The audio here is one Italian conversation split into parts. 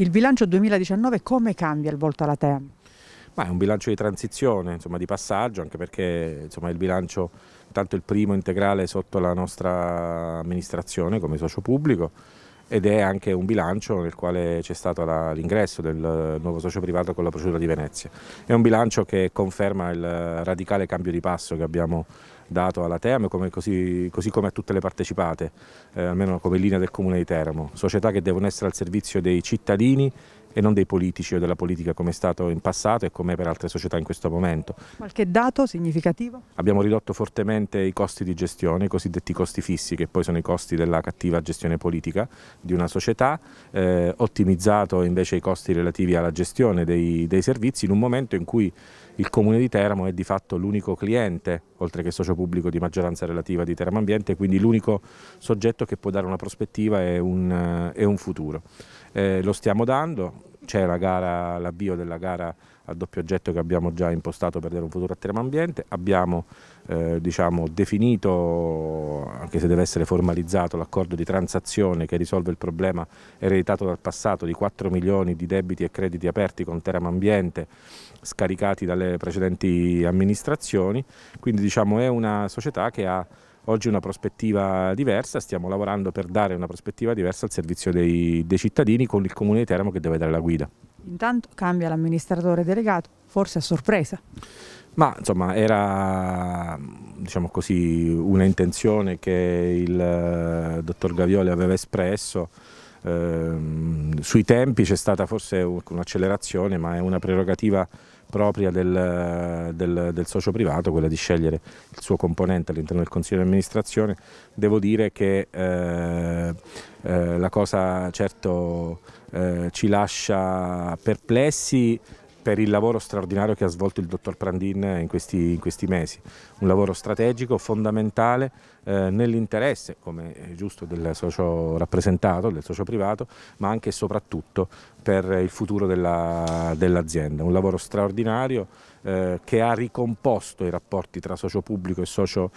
Il bilancio 2019 come cambia il volto alla Teramo? Ma è un bilancio di transizione, insomma, di passaggio, anche perché insomma, il bilancio, tanto il primo integrale sotto la nostra amministrazione come socio pubblico, ed è anche un bilancio nel quale c'è stato l'ingresso del nuovo socio privato con la procedura di Venezia. È un bilancio che conferma il radicale cambio di passo che abbiamo dato alla Teramo, così come a tutte le partecipate, almeno come linea del Comune di Teramo. Società che devono essere al servizio dei cittadini e non dei politici o della politica, come è stato in passato e come per altre società in questo momento. Qualche dato significativo? Abbiamo ridotto fortemente i costi di gestione, i cosiddetti costi fissi, che poi sono i costi della cattiva gestione politica di una società, ottimizzato invece i costi relativi alla gestione dei servizi in un momento in cui il Comune di Teramo è di fatto l'unico cliente, oltre che socio pubblico di maggioranza relativa di Teramo Ambiente, quindi l'unico soggetto che può dare una prospettiva e un futuro. Lo stiamo dando. C'è l'avvio della gara a doppio oggetto che abbiamo già impostato per dare un futuro a Teramo Ambiente. Abbiamo definito, anche se deve essere formalizzato, l'accordo di transazione che risolve il problema ereditato dal passato di 4 milioni di debiti e crediti aperti con Teramo Ambiente scaricati dalle precedenti amministrazioni. Quindi è una società che ha oggi una prospettiva diversa, stiamo lavorando per dare una prospettiva diversa al servizio dei cittadini, con il Comune di Teramo che deve dare la guida. Intanto cambia l'amministratore delegato, forse a sorpresa. Ma insomma era una intenzione che il dottor Gavioli aveva espresso. Sui tempi c'è stata forse un'accelerazione, ma è una prerogativa propria del socio privato, quella di scegliere il suo componente all'interno del Consiglio di amministrazione. Devo dire che la cosa certo ci lascia perplessi per il lavoro straordinario che ha svolto il dottor Prandin in questi mesi, un lavoro strategico, fondamentale nell'interesse, come è giusto, del socio rappresentato, del socio privato, ma anche e soprattutto per il futuro dell'azienda. Un lavoro straordinario che ha ricomposto i rapporti tra socio pubblico e socio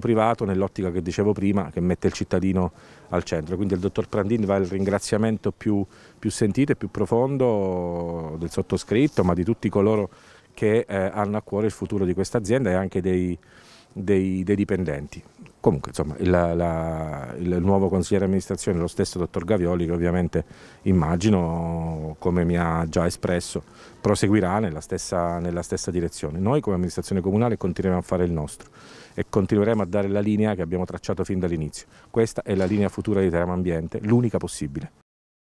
privato nell'ottica che dicevo prima, che mette il cittadino al centro. Quindi il dottor Prandin va il ringraziamento più sentito e più profondo del sottoscritto, ma di tutti coloro che hanno a cuore il futuro di questa azienda e anche dei dipendenti. Comunque il nuovo consigliere di amministrazione, lo stesso dottor Gavioli, che ovviamente immagino, come mi ha già espresso, proseguirà nella stessa direzione. Noi come amministrazione comunale continueremo a fare il nostro e continueremo a dare la linea che abbiamo tracciato fin dall'inizio. Questa è la linea futura di Teramo Ambiente, l'unica possibile.